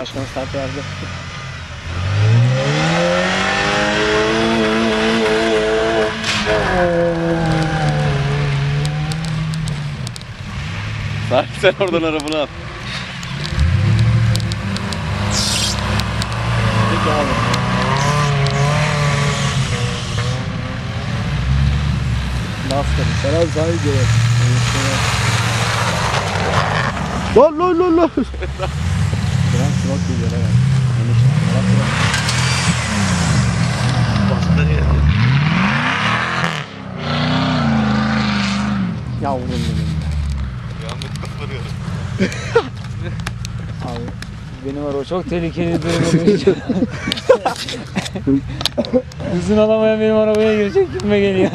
más con estatuas de... Zaten oradan arabanı al. Peki abi. Nasıl? Biraz daha iyi görüyorum. Lan. Biraz sıvak geliyor herhalde. Basınları yedim. Yavrum benim. Yağmur kıpırıyorum. Abi benim araba çok tehlikeli bir durum. Hızını alamayan benim arabaya girecek gibime geliyor.